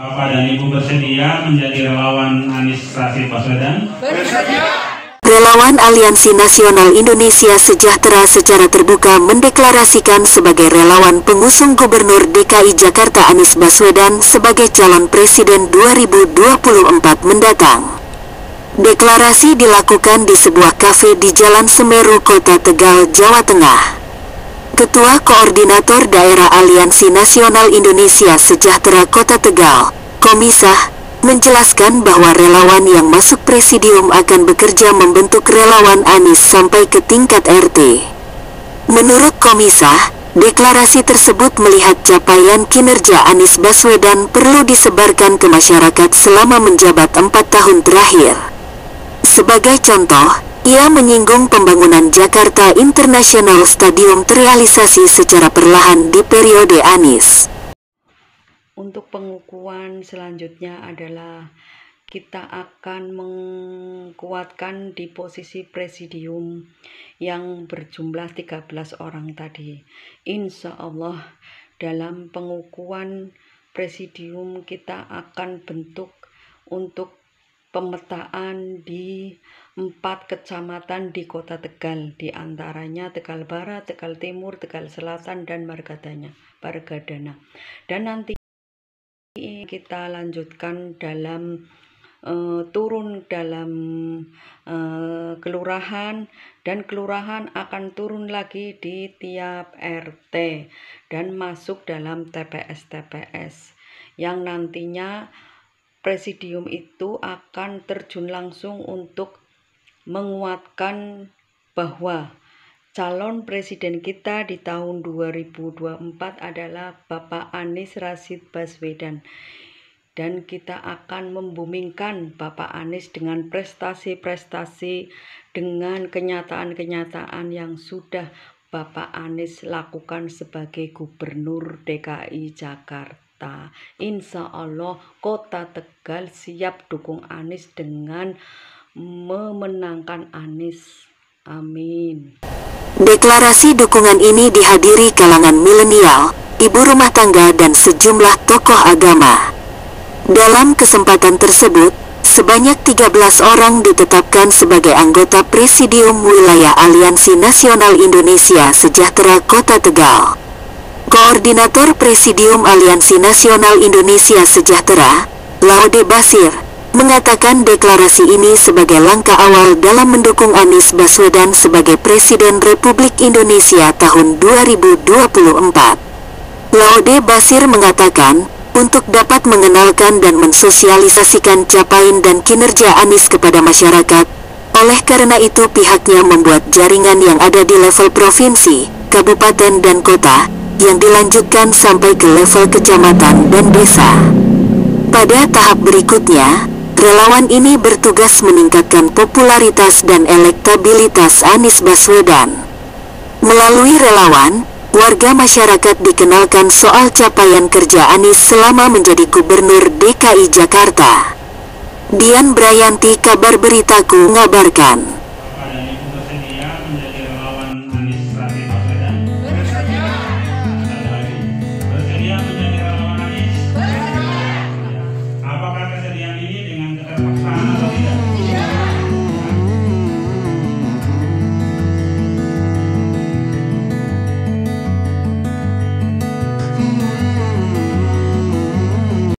Bapak dan Ibu bersedia menjadi relawan Anies Rashid Baswedan? Bersedia! Relawan Aliansi Nasional Indonesia Sejahtera secara terbuka mendeklarasikan sebagai relawan pengusung Gubernur DKI Jakarta Anies Baswedan sebagai calon presiden 2024 mendatang. Deklarasi dilakukan di sebuah kafe di Jalan Semeru, Kota Tegal, Jawa Tengah. Ketua Koordinator Daerah Aliansi Nasional Indonesia Sejahtera Kota Tegal, Komisah, menjelaskan bahwa relawan yang masuk presidium akan bekerja membentuk relawan Anies sampai ke tingkat RT. Menurut Komisah, deklarasi tersebut melihat capaian kinerja Anies Baswedan perlu disebarkan ke masyarakat selama menjabat 4 tahun terakhir. Sebagai contoh, ia menyinggung pembangunan Jakarta International Stadium terrealisasi secara perlahan di periode Anies. Untuk pengukuhan selanjutnya adalah kita akan menguatkan di posisi presidium yang berjumlah 13 orang tadi. Insya Allah dalam pengukuhan presidium kita akan bentuk untuk pemetaan di 4 kecamatan di Kota Tegal, diantaranya Tegal Barat, Tegal Timur, Tegal Selatan, dan Margadana. Dan nanti kita lanjutkan dalam turun dalam kelurahan, dan kelurahan akan turun lagi di tiap RT dan masuk dalam TPS-TPS yang nantinya presidium itu akan terjun langsung untuk menguatkan bahwa calon presiden kita di tahun 2024 adalah Bapak Anies Rashid Baswedan, dan kita akan membumingkan Bapak Anies dengan prestasi-prestasi, dengan kenyataan-kenyataan yang sudah Bapak Anies lakukan sebagai Gubernur DKI Jakarta. Insya Allah Kota Tegal siap dukung Anies dengan memenangkan Anies. Amin. Deklarasi dukungan ini dihadiri kalangan milenial, ibu rumah tangga, dan sejumlah tokoh agama. Dalam kesempatan tersebut, sebanyak 13 orang ditetapkan sebagai anggota Presidium Wilayah Aliansi Nasional Indonesia Sejahtera Kota Tegal. Koordinator Presidium Aliansi Nasional Indonesia Sejahtera, La Ode Basir, mengatakan deklarasi ini sebagai langkah awal dalam mendukung Anies Baswedan sebagai Presiden Republik Indonesia tahun 2024. La Ode Basir mengatakan, untuk dapat mengenalkan dan mensosialisasikan capaian dan kinerja Anies kepada masyarakat, oleh karena itu pihaknya membuat jaringan yang ada di level provinsi, kabupaten, dan kota, yang dilanjutkan sampai ke level kecamatan dan desa. Pada tahap berikutnya, relawan ini bertugas meningkatkan popularitas dan elektabilitas Anies Baswedan. Melalui relawan, warga masyarakat dikenalkan soal capaian kerja Anies selama menjadi Gubernur DKI Jakarta. Dian Bryanti, Kabar Beritaku, mengabarkan.